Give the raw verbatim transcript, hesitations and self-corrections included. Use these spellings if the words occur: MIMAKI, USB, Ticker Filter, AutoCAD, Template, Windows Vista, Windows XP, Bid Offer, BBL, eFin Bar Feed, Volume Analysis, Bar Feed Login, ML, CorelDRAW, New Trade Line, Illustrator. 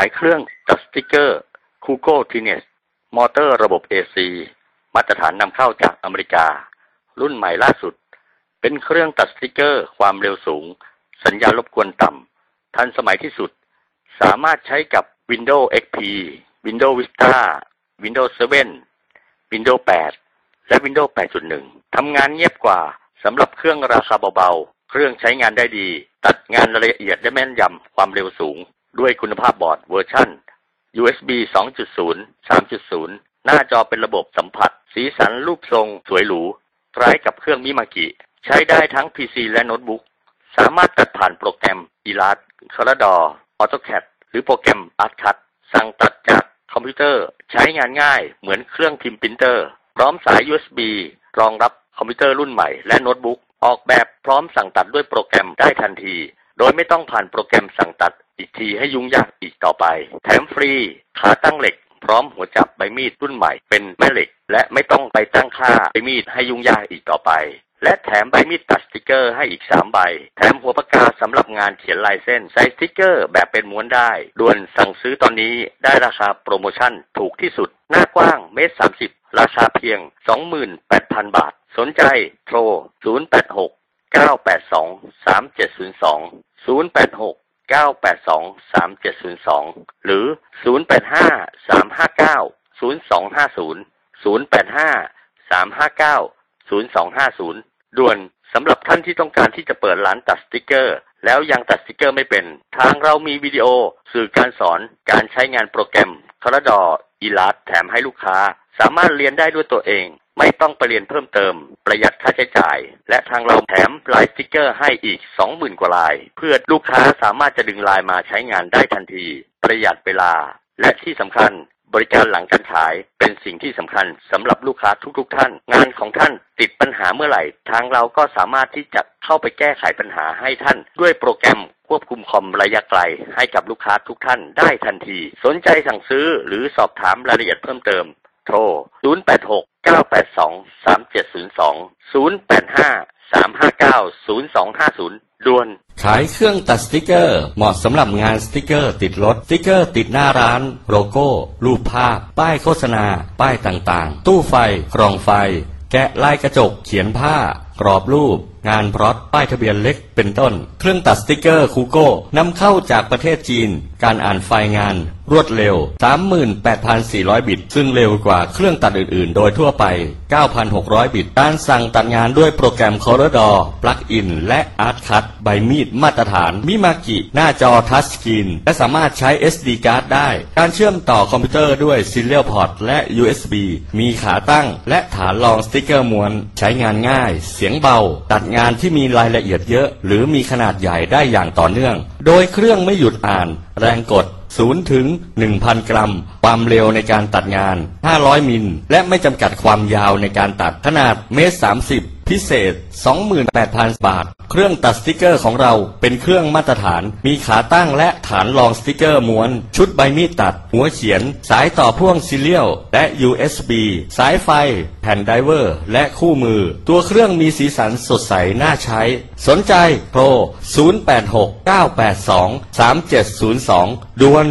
ายเครื่องจัดสติ๊กเกอร์คูโก้ทีเนสมอเตอร์ระบบ เอ ซี มาตรฐานนำเข้าจากอเมริการุ่นใหม่ล่าสุดเป็นเครื่องตัดสติ๊กเกอร์ความเร็วสูงสัญญาณรบกวนต่ำทันสมัยที่สุดสามารถใช้กับ Windows เอ็กซ์ พี Windows Vista Windows เซเว่น Windows แปด และ Windows แปดจุดหนึ่ง ทำงานเงียบกว่าสำหรับเครื่องราคาเบาๆเครื่องใช้งานได้ดีตัดงานละเอียดได้แม่นยำความเร็วสูงด้วยคุณภาพบอร์ดเวอร์ชั่น ยู เอส บี สองจุดศูนย์ สามจุดศูนย์ หน้าจอเป็นระบบสัมผัสสีสันรูปทรงสวยหรูคล้ายกับเครื่องมิมากิใช้ได้ทั้ง พี ซี และโน้ตบุ๊กสามารถตัดผ่านโปรแกรม อิลลัส CorelDRAW AutoCAD หรือโปรแกรม AutoCAD สั่งตัดจากคอมพิวเตอร์ใช้งานง่ายเหมือนเครื่องพิมพ์ปรินเตอร์พร้อมสาย ยู เอส บี รองรับคอมพิวเตอร์รุ่นใหม่และโน้ตบุ๊กออกแบบพร้อมสั่งตัดด้วยโปรแกรมได้ทันทีโดยไม่ต้องผ่านโปรแกรมสั่งตัดอีกทีให้ยุ่งยากอีกต่อไปแถมฟรีขาตั้งเหล็กพร้อมหัวจับใบมีดรุ่นใหม่เป็นแม่เหล็กและไม่ต้องไปตั้งค่าใบมีดให้ยุ่งยากอีกต่อไปและแถมใบมีดตัดสติกเกอร์ให้อีกสามใบแถมหัวปากกาสำหรับงานเขียนลายเส้นใส่สติกเกอร์แบบเป็นม้วนได้ด่วนสั่งซื้อตอนนี้ได้ราคาโปรโมชั่นถูกที่สุดหน้ากว้างเมตรสามสิบราคาเพียง สองหมื่นแปดพัน บาทสนใจโทร ศูนย์ แปด หก เก้า แปด สอง สาม เจ็ด ศูนย์ สอง ศูนย์ แปด หก เก้า แปด สอง สาม เจ็ด ศูนย์ สอง หรือ ศูนย์ แปด ห้า สาม ห้า เก้า ศูนย์ สอง ห้า ศูนย์ ศูนย์ แปด ห้า สาม ห้า เก้า ศูนย์ สอง ห้า ศูนย์ ด่วนสำหรับท่านที่ต้องการที่จะเปิดร้านตัดสติ๊กเกอร์แล้วยังตัดสติ๊กเกอร์ไม่เป็นทางเรามีวิดีโอสื่อการสอนการใช้งานโปรแกรมCorelDRAWอิลลัส แถมให้ลูกค้าสามารถเรียนได้ด้วยตัวเองไม่ต้องไปเรียนเพิ่มเติมประหยัดค่าใช้จ่ายและทางเราแถมลายสติ๊กเกอร์ให้อีก สองหมื่น กว่าลายเพื่อลูกค้าสามารถจะดึงลายมาใช้งานได้ทันทีประหยัดเวลาและที่สำคัญบริการหลังการขายเป็นสิ่งที่สำคัญสำหรับลูกค้าทุกๆท่านงานของท่านติดปัญหาเมื่อไหร่ทางเราก็สามารถที่จะเข้าไปแก้ไขปัญหาให้ท่านด้วยโปรแกรมควบคุมคอมระยะไกลให้กับลูกค้าทุกท่านได้ทันทีสนใจสั่งซื้อหรือสอบถามรายละเอียดเพิ่มเติมโทร ศูนย์ แปด หก เก้า แปด สอง สาม เจ็ด ศูนย์ สอง ศูนย์ แปด ห้า สาม ห้า เก้า ศูนย์ สอง ห้า ศูนย์ ด่วนขายเครื่องตัดสติกเกอร์เหมาะสำหรับงานสติกเกอร์ติดรถสติกเกอร์ติดหน้าร้านโลโก้รูปภาพป้ายโฆษณาป้ายต่างๆตู้ไฟกรองไฟแกะลายกระจกเขียนผ้ากรอบรูปงานพลอตป้ายทะเบียนเล็กเป็นต้นเครื่องตัดสติกเกอร์คูโก้นำเข้าจากประเทศจีนการอ่านไฟล์งานรวดเร็ว สามหมื่นแปดพันสี่ร้อย บิตซึ่งเร็วกว่าเครื่องตัดอื่นๆโดยทั่วไป เก้าพันหกร้อย บิตการสั่งตัดงานด้วยโปรแกรม CorelDRAW ปลั๊กอินและ AutoCAD ใบมีดมาตรฐานมิมากิหน้าจอทัชสกรีนและสามารถใช้ เอส ดี Card ได้การเชื่อมต่อคอมพิวเตอร์ด้วย Serial Port และ ยู เอส บี มีขาตั้งและฐานรองสติกเกอร์ม้วนใช้งานง่ายเสียงเบาตัดงานที่มีรายละเอียดเยอะหรือมีขนาดใหญ่ได้อย่างต่อเนื่องโดยเครื่องไม่หยุดอ่านแรงกดศูนย์ถึง หนึ่งพัน กรัมความเร็วในการตัดงานห้าร้อยมิลและไม่จำกัดความยาวในการตัดขนาดเมตรสามสิบพิเศษ สองหมื่นแปดพัน บาทเครื่องตัดสติกเกอร์ของเราเป็นเครื่องมาตรฐานมีขาตั้งและฐานรองสติกเกอร์ม้วนชุดใบมีดตัดหัวเขียนสายต่อพ่วงซีเรียลและ ยู เอส บี สายไฟแผ่นไดเวอร์และคู่มือตัวเครื่องมีสีสันสดใสน่าใช้สนใจโทร ศูนย์ แปด หก เก้า แปด สอง สาม เจ็ด ศูนย์ สอง ด่วน